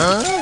Huh?